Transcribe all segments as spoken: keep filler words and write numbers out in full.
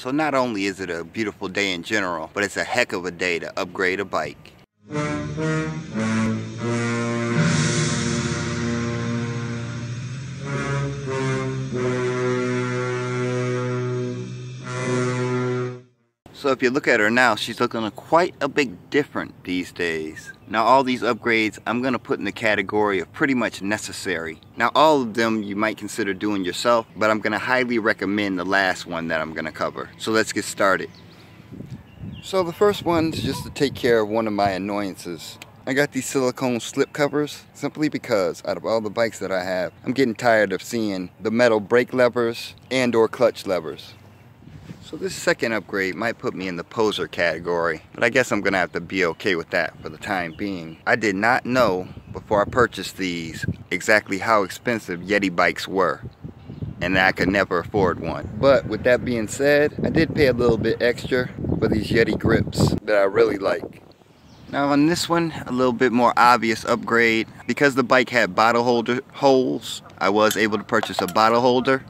So not only is it a beautiful day in general, but it's a heck of a day to upgrade a bike. So if you look at her now, she's looking quite a bit different these days. Now all these upgrades I'm going to put in the category of pretty much necessary. Now all of them you might consider doing yourself, but I'm going to highly recommend the last one that I'm going to cover. So let's get started. So the first one is just to take care of one of my annoyances. I got these silicone slip covers simply because out of all the bikes that I have, I'm getting tired of seeing the metal brake levers and or clutch levers. So this second upgrade might put me in the poser category, but I guess I'm gonna have to be okay with that for the time being. I did not know before I purchased these exactly how expensive Yeti bikes were, and I could never afford one. But with that being said, I did pay a little bit extra for these Yeti grips that I really like. Now on this one, a little bit more obvious upgrade. Because the bike had bottle holder holes, I was able to purchase a bottle holder.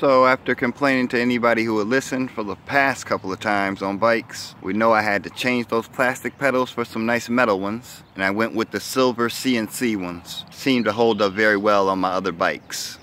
So after complaining to anybody who would listen for the past couple of times on bikes, we know I had to change those plastic pedals for some nice metal ones, and I went with the silver C N C ones. Seemed to hold up very well on my other bikes.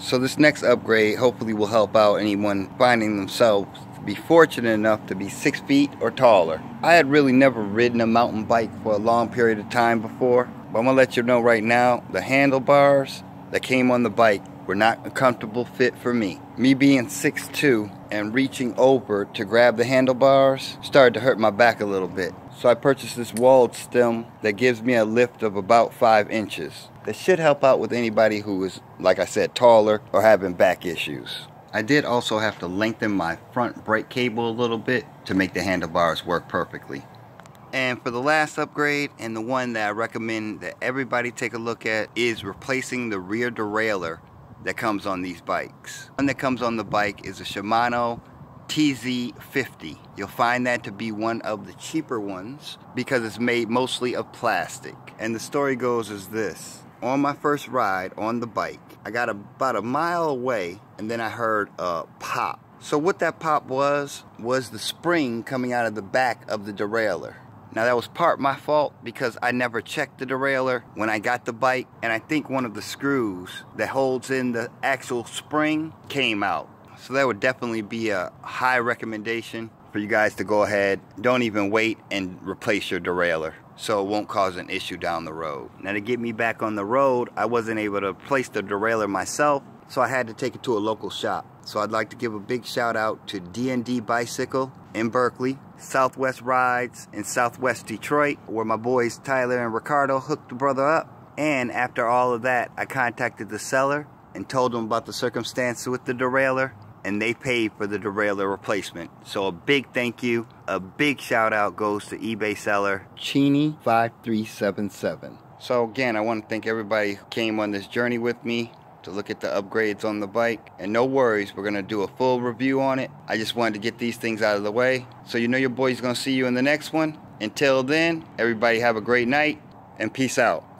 So this next upgrade hopefully will help out anyone finding themselves to be fortunate enough to be six feet or taller. I had really never ridden a mountain bike for a long period of time before, but I'm gonna let you know right now, the handlebars that came on the bike were not a comfortable fit for me. Me being six two and reaching over to grab the handlebars started to hurt my back a little bit. So I purchased this Wald stem that gives me a lift of about five inches. This should help out with anybody who is, like I said, taller or having back issues. I did also have to lengthen my front brake cable a little bit to make the handlebars work perfectly. And for the last upgrade, and the one that I recommend that everybody take a look at, is replacing the rear derailleur that comes on these bikes. One that comes on the bike is a Shimano T Z fifty. You'll find that to be one of the cheaper ones because it's made mostly of plastic. And the story goes is this. On my first ride on the bike, I got about a mile away and then I heard a pop. So what that pop was, was the spring coming out of the back of the derailleur. Now that was part my fault because I never checked the derailleur when I got the bike, and I think one of the screws that holds in the actual spring came out. So that would definitely be a high recommendation for you guys to go ahead, don't even wait and replace your derailleur so it won't cause an issue down the road. Now to get me back on the road, I wasn't able to replace the derailleur myself, so I had to take it to a local shop. So I'd like to give a big shout out to D and D Bicycle in Berkeley, Southwest Rides in Southwest Detroit, where my boys Tyler and Ricardo hooked the brother up. And after all of that, I contacted the seller and told them about the circumstances with the derailleur, and they paid for the derailleur replacement. So a big thank you, a big shout out goes to eBay seller Chini five three seven seven. So again, I want to thank everybody who came on this journey with me to look at the upgrades on the bike. And no worries, we're gonna do a full review on it. I just wanted to get these things out of the way, so you know your boy's gonna see you in the next one. Until then, everybody have a great night and peace out.